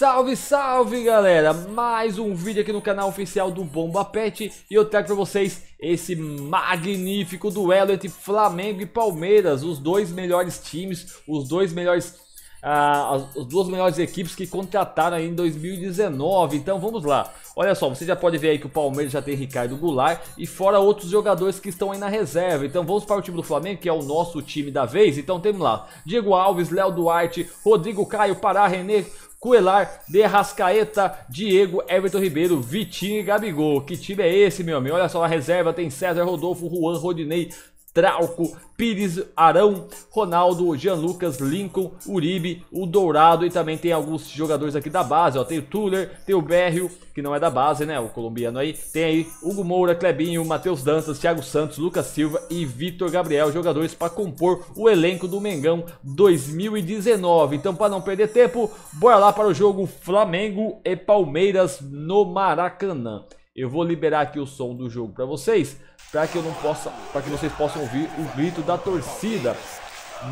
Salve, salve galera, mais um vídeo aqui no canal oficial do Bomba Patch e eu trago para vocês esse magnífico duelo entre Flamengo e Palmeiras, os dois melhores times, as duas melhores equipes que contrataram aí em 2019. Então vamos lá. Olha só, você já pode ver aí que o Palmeiras já tem Ricardo Goulart e fora outros jogadores que estão aí na reserva. Então vamos para o time do Flamengo, que é o nosso time da vez. Então temos lá Diego Alves, Léo Duarte, Rodrigo Caio, Pará, René Cuellar, Derrascaeta, Diego, Everton Ribeiro, Vitinho e Gabigol. Que time é esse, meu amigo? Olha só, na reserva tem César, Rodolfo, Juan, Rodinei, Trauco, Pires, Arão, Ronaldo, Jean Lucas, Lincoln, Uribe, o Dourado e também tem alguns jogadores aqui da base, ó, tem o Tuller, tem o Berrio, que não é da base, né, o colombiano aí, tem aí Hugo Moura, Clebinho, Matheus Dantas, Thiago Santos, Lucas Silva e Victor Gabriel, jogadores para compor o elenco do Mengão 2019. Então, para não perder tempo, bora lá para o jogo Flamengo e Palmeiras no Maracanã. Eu vou liberar aqui o som do jogo para vocês, para que vocês possam ouvir o grito da torcida.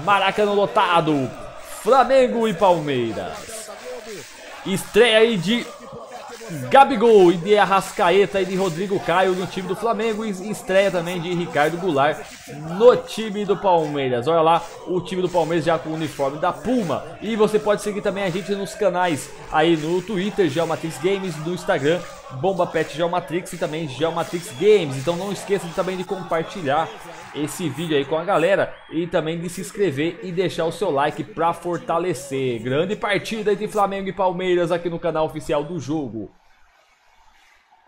Maracanã lotado, Flamengo e Palmeiras. Estreia aí de Gabigol e de Arrascaeta e de Rodrigo Caio no time do Flamengo. E estreia também de Ricardo Goulart no time do Palmeiras. Olha lá, o time do Palmeiras já com o uniforme da Puma. E você pode seguir também a gente nos canais aí no Twitter, GeoMatrix Games, no Instagram, Bomba Patch GeoMatrix e também GeoMatrix Games. Então não esqueçam também de compartilhar esse vídeo aí com a galera e também de se inscrever e deixar o seu like para fortalecer. Grande partida entre Flamengo e Palmeiras aqui no canal oficial do jogo.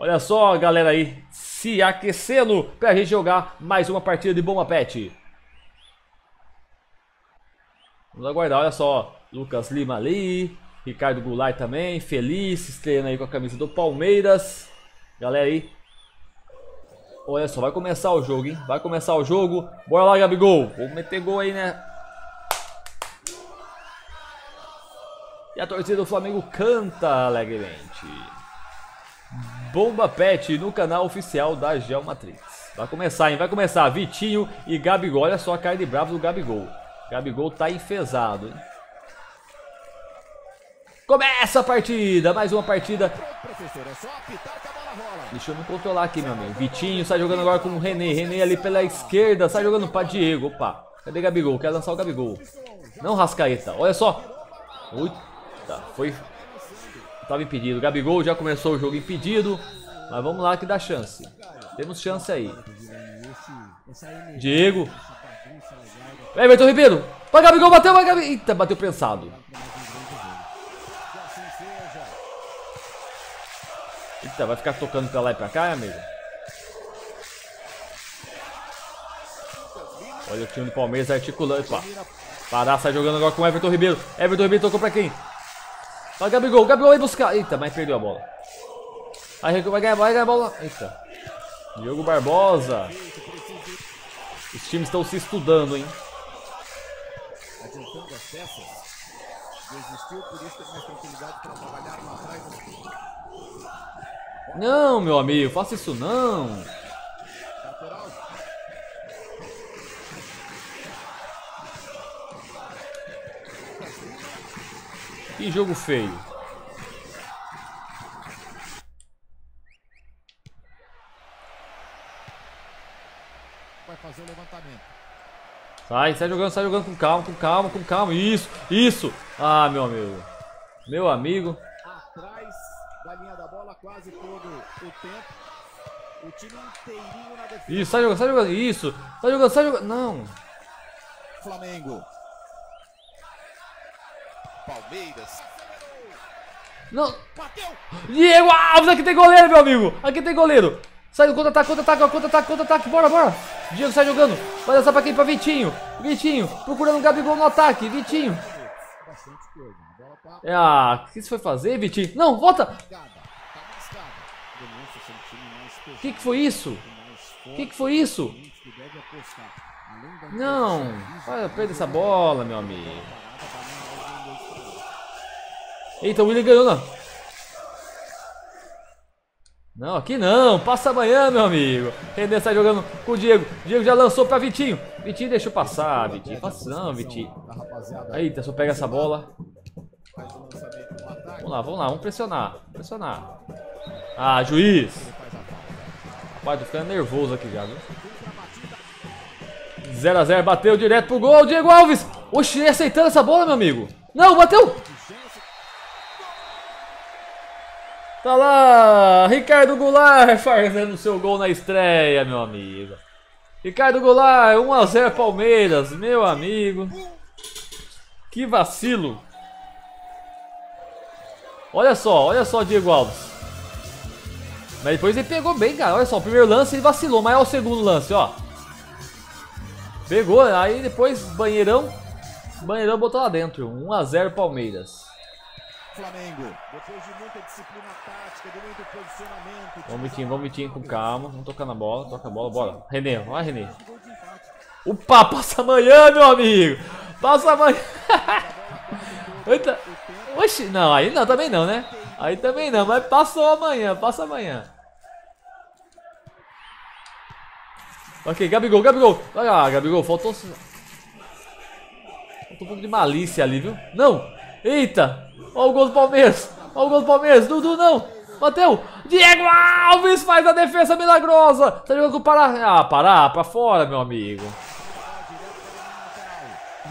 Olha só, galera aí, se aquecendo pra gente jogar mais uma partida de Bomba Patch. Vamos aguardar, olha só, Lucas Lima ali, Ricardo Goulart também, feliz, estreando aí com a camisa do Palmeiras. Galera aí, olha só, vai começar o jogo, hein? Vai começar o jogo, bora lá, Gabigol, vamos meter gol aí, né? E a torcida do Flamengo canta alegremente. Bomba Patch no canal oficial da GeoMatrix. Vai começar, hein? Vai começar. Vitinho e Gabigol. Olha só a cara de bravo do Gabigol. Gabigol tá enfesado, hein? Começa a partida. Mais uma partida. Deixa eu me controlar aqui, meu amigo. Vitinho sai jogando agora com o René. René ali pela esquerda. Sai jogando pra Diego. Opa. Cadê Gabigol? Quero lançar o Gabigol. Não, Rascaeta. Olha só. Uita. Foi... Estava impedido, Gabigol já começou o jogo impedido, mas vamos lá que dá chance, temos chance aí. Diego, é, Everton Ribeiro, vai Gabigol, bateu, vai Gabigol, eita, bateu pensado. Eita, vai ficar tocando pra lá e pra cá, amigo. Olha o time do Palmeiras articulando, opa, Pará sai jogando agora com o Everton Ribeiro, Everton Ribeiro tocou pra quem? Vai Gabigol, Gabigol vai buscar. Eita, mas perdeu a bola. Vai ganhar a bola. Eita. Diogo Barbosa. Os times estão se estudando, hein? Não, meu amigo, faça isso não. Que jogo feio. Vai fazer o levantamento. Sai jogando com calma, com calma, com calma. Isso, isso. Ah, meu amigo. Meu amigo. Atrás da linha da bola quase todo o tempo. O time inteirinho na defesa. Isso, sai jogando, isso. Sai jogando, não. Flamengo. Palmeiras. Não. Bateu. Diego Alves, aqui tem goleiro, meu amigo. Aqui tem goleiro. Sai do contra-ataque. Bora, bora. Diego sai jogando. Vai lançar pra quem? Pra Vitinho. Vitinho, procurando o Gabigol no ataque. Vitinho. Ah, o que você foi fazer, Vitinho? Não, volta. O que foi isso? O que foi isso? Não. Vai, perde essa bola, meu amigo. Eita, o Willian ganhou, não. Não, aqui não. Passa amanhã, meu amigo. René sai jogando com o Diego. Diego já lançou pra Vitinho. Vitinho deixou passar, Vitinho. Passa não, Vitinho. Eita, só pega essa bola. Vamos lá, vamos pressionar. Ah, juiz! Rapaz, tô ficando nervoso aqui já, viu? 0 a 0, bateu direto pro gol, Diego Alves! Oxi, aceitando essa bola, meu amigo! Não, bateu! Tá lá, Ricardo Goulart fazendo seu gol na estreia, meu amigo. Ricardo Goulart, 1 a 0 Palmeiras, meu amigo. Que vacilo. Olha só Diego Alves. Mas depois ele pegou bem, cara. Olha só, o primeiro lance ele vacilou, mas olha o segundo lance, ó. Pegou, aí depois banheirão botou lá dentro. 1 a 0 Palmeiras. Flamengo. Depois de muita disciplina tática, de muito posicionamento. Vamos Vitinho com calma. Vamos tocar na bola, toca a bola, bora. René, vai René. Opa, passa amanhã, meu amigo. Passa amanhã. Eita. Oxi, não, aí não, também não, né? Aí também não, mas passou amanhã, passa amanhã. Ok, Gabigol. Ah, Gabigol, faltou um pouco de malícia ali, viu? Não. Eita. Olha o gol do Palmeiras. Dudu não. Bateu. Diego Alves faz a defesa milagrosa. Tá jogando com o Pará. Ah, Pará pra fora, meu amigo.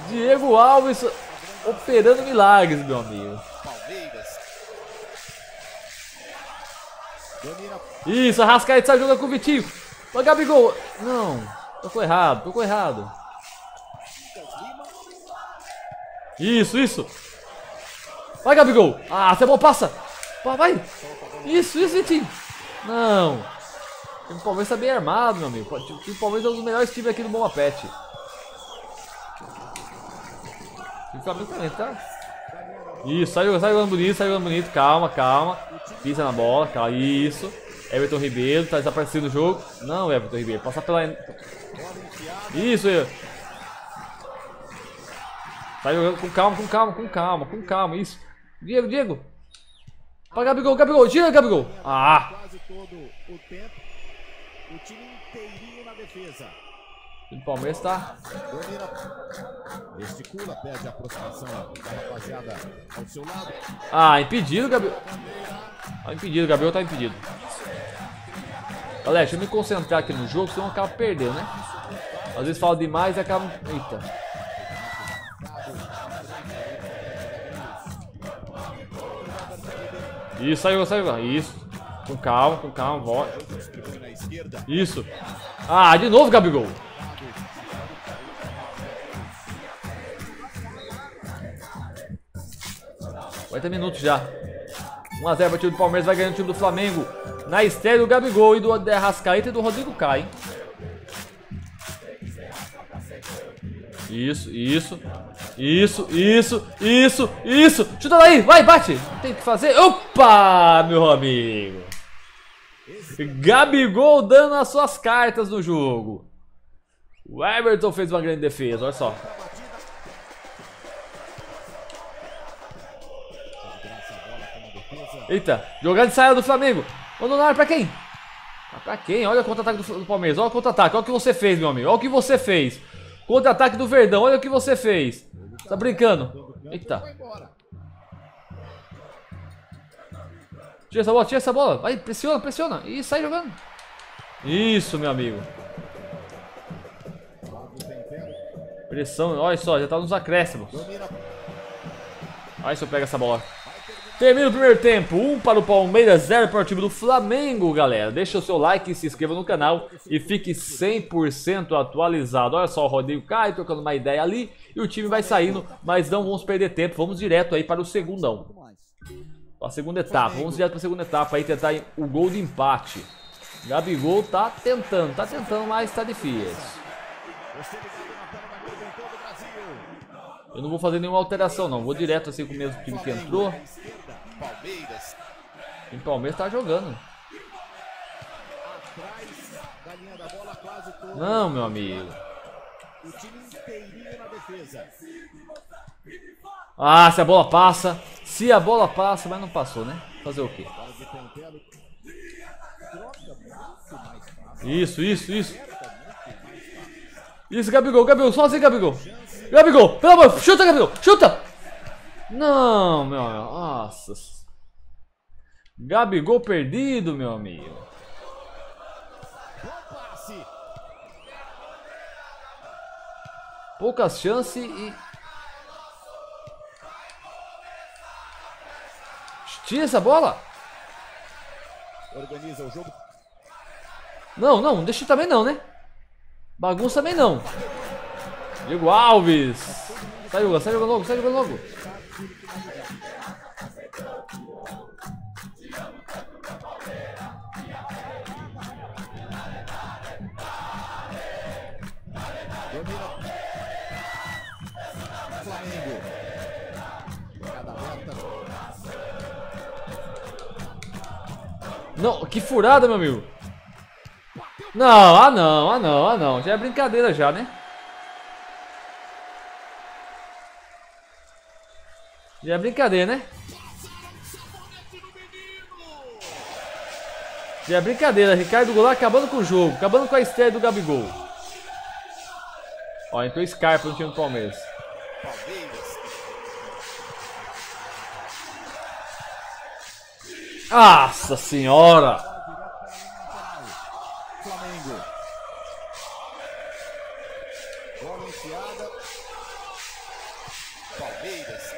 Diego Alves operando milagres, meu amigo. Isso, Arrascaeta sai jogando com o Vitinho. Olha o Gabigol. Não. Tocou errado. Isso. Vai, Gabigol. Ah, se a bola passa. Vai. Isso, Vitinho. Não. O Palmeiras tá bem armado, meu amigo. O Palmeiras é um dos melhores times aqui do Bomba Patch. O Flamengo também, tá? Isso, sai jogando bonito. Calma. Pisa na bola, calma. Isso. Everton Ribeiro tá desaparecido do jogo. Não, Everton Ribeiro. Passa pela... Isso, sai jogando com calma. Isso. Diego. Para Gabigol, tira Gabigol. Ah! O Palmeiras tá. Ah, impedido, Gabigol. Tá impedido. Galera, deixa eu me concentrar aqui no jogo, senão eu acabo perdendo, né? Às vezes falo demais e acabo. Eita. Isso, saiu. Isso. Com calma, volta. Isso. Ah, de novo, Gabigol. Vai ter minutos já. 1 a 0 para o time do Palmeiras, vai ganhando o time do Flamengo. Na estreia do Gabigol e do Derrascaeta e do Rodrigo Caio. Isso. Chuta daí, vai, bate. Tem que fazer. Opa, meu amigo. Gabigol dando as suas cartas no jogo. O Everton fez uma grande defesa, olha só. Eita, jogada de saída do Flamengo. Mandou na área pra quem? Olha o contra-ataque do Palmeiras, olha o contra-ataque. Olha o que você fez, meu amigo, Contra-ataque do Verdão, olha o que você fez. Tá brincando. Eita. Tira essa bola. Vai, pressiona. E sai jogando. Isso, meu amigo. Pressão, olha só, já tá nos acréscimos. Aí se eu pego essa bola. Termina o primeiro tempo. 1 para o Palmeiras, 0 para o time do Flamengo, galera. Deixa o seu like, se inscreva no canal e fique 100% atualizado. Olha só o Rodrigo Caio trocando uma ideia ali e o time vai saindo, mas não vamos perder tempo. Vamos direto aí para o segundão. A segunda etapa. Vamos direto para a segunda etapa aí tentar o gol de empate. Gabigol tá tentando, mas tá difícil. Eu não vou fazer nenhuma alteração não, vou direto assim com o mesmo time que entrou. E o Palmeiras tá jogando. Não, meu amigo. Ah, se a bola passa, mas não passou, né? Fazer o quê? Isso, Gabigol, sozinho, Gabigol, pelo amor, chuta, Gabigol, chuta! Não, meu, nossa. Gabigol perdido, meu amigo. Poucas chances e... Tira essa bola. Organiza o jogo. Não, não, não deixa também não, né? Bagunça também não. Diego Alves. Sai jogando logo. Não, que furada, meu amigo. Não, ah não. Já é brincadeira já, né? Já é brincadeira, né? Já é brincadeira. Ricardo Goulart acabando com o jogo. Acabando com a estreia do Gabigol. Ó, entrou Scarpa no time do Palmeiras. Nossa senhora! Flamengo. Bola enfiada. Palmeiras.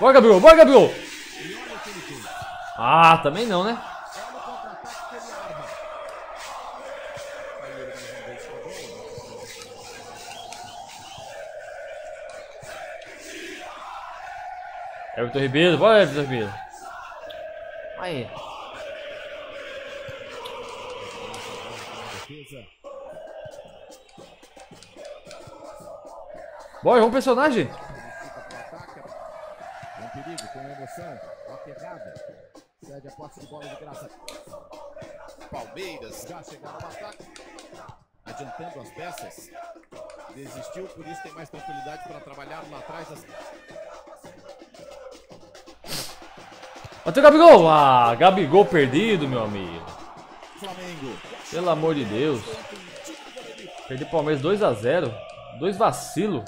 Bora, Gabigol! Ah, também não, né? É o Victor Ribeiro, bora Victor Ribeiro. Aí. Bora, vamos personagem. Com perigo, com emoção, aterrada. Cede a posse de bola de graça. Palmeiras já chegaram ao ataque. Adiantando as peças. Desistiu, por isso tem mais tranquilidade para trabalhar lá atrás das... Bateu o Gabigol! Ah, Gabigol perdido, meu amigo. Flamengo. Pelo amor de Deus. Perdi o Palmeiras 2-0. Dois vacilo.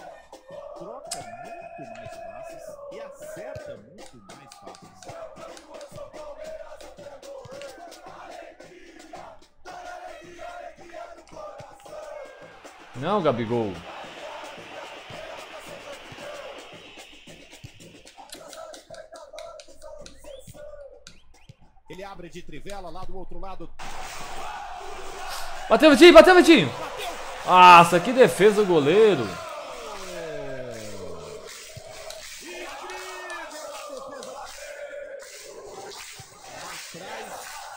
Troca muito mais passes e acerta muito mais passes. Não, Gabigol. Ele abre de trivela lá do outro lado. Bateu, Vitinho. Nossa, que defesa do goleiro. Atrás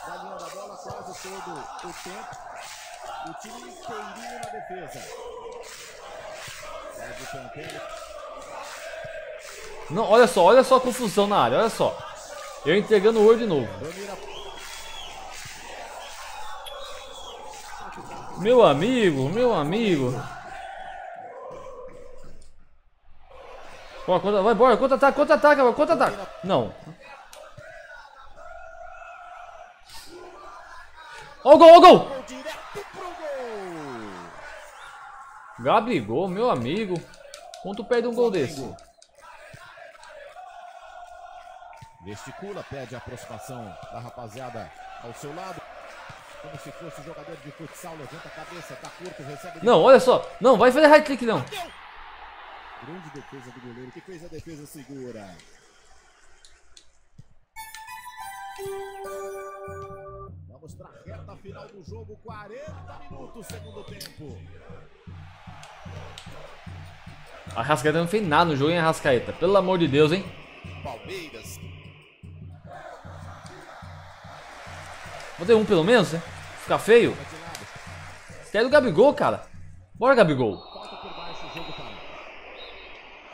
da linha da bola quase todo o tempo. O time inteirinho na defesa. Não, olha só a confusão na área, olha só. Eu entregando o ouro de novo. Meu amigo. Bora, vai embora, contra-ataque. Não. Ó o gol! Gabigol, meu amigo. Quanto perde um gol desse? Gesticula, pede a aproximação da rapaziada ao seu lado. Como se fosse jogador de futsal, levanta a cabeça, tá curto, recebe... Não, olha só. Não, vai fazer high click, não. Grande defesa do goleiro, que fez a defesa segura. Vamos pra reta final do jogo, 40 minutos, segundo tempo. A Arrascaeta não fez nada no jogo, hein, Arrascaeta? Pelo amor de Deus, hein? Palmeiras. Vou ter um pelo menos, né? Fica feio. Quer do Gabigol, cara. Bora, Gabigol. Falta por baixo o jogo, cara.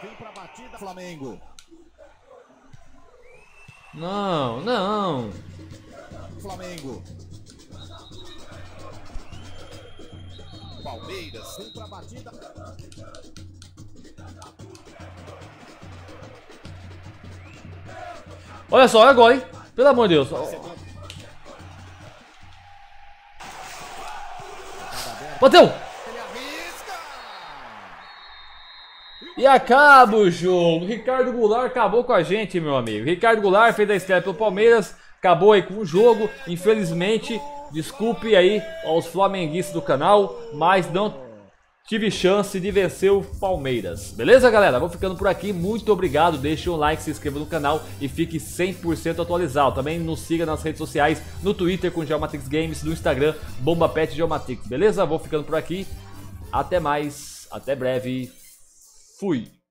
Vem pra batida, Flamengo. Não. Flamengo. Palmeiras, vem pra batida. Olha só, olha agora, hein? Pelo amor de Deus. Bateu! E acaba o jogo. Ricardo Goulart acabou com a gente, meu amigo. Ricardo Goulart fez a estreia pelo Palmeiras. Acabou aí com o jogo. Infelizmente, desculpe aí aos flamenguistas do canal, mas não tive chance de vencer o Palmeiras. Beleza, galera? Vou ficando por aqui. Muito obrigado. Deixe um like, se inscreva no canal e fique 100% atualizado. Também nos siga nas redes sociais, no Twitter com GeoMatrix Games, no Instagram, Bomba Patch GeoMatrix. Beleza? Vou ficando por aqui. Até mais. Até breve. Fui.